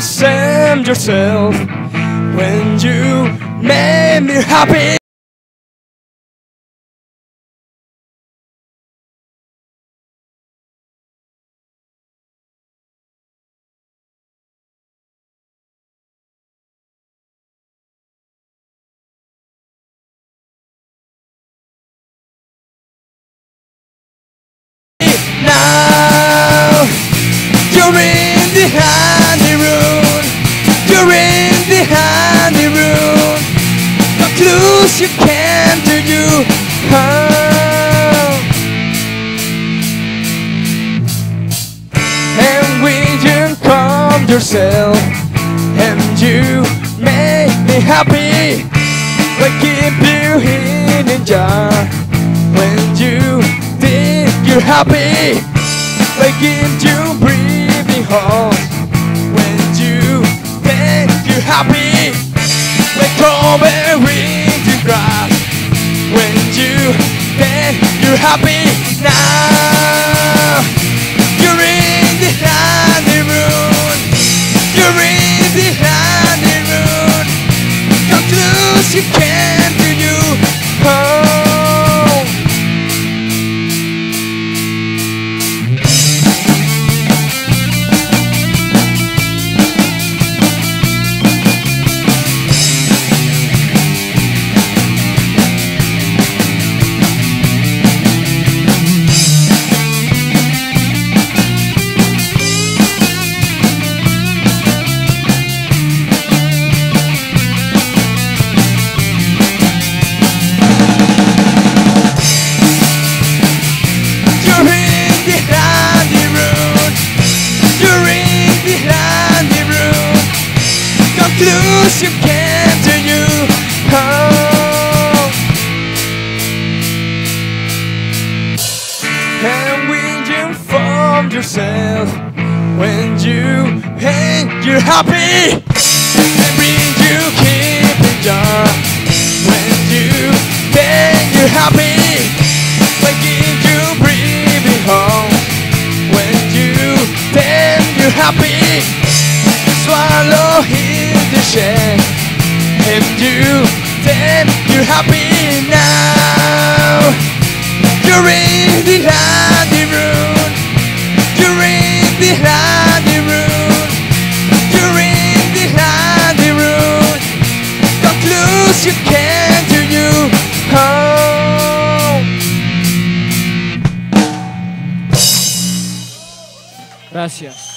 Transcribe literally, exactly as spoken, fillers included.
Sam yourself when you made me happy. Now you're in the honey room, you're in the honey room. No clues you can't do you harm. And when you calm yourself and you make me happy, I keep you in a jar when you think you're happy. I give you breathing holes when you think you're happy. Like strawberry to grass when you think you're happy. Now you're in the honeymoon, you're in the honeymoon. Don't lose, you can't do you harm. Lose, you can't do you harm. And when you form yourself, when you hate, you're happy. And when you keep in jar, when you think you're happy. Like if you breathe it home, when you think you're happy. Swallow it. If you then you're happy now. You're in the honey room, you're in the honey room, you're in the honey room. Don't lose, you can't do you harm. Gracias.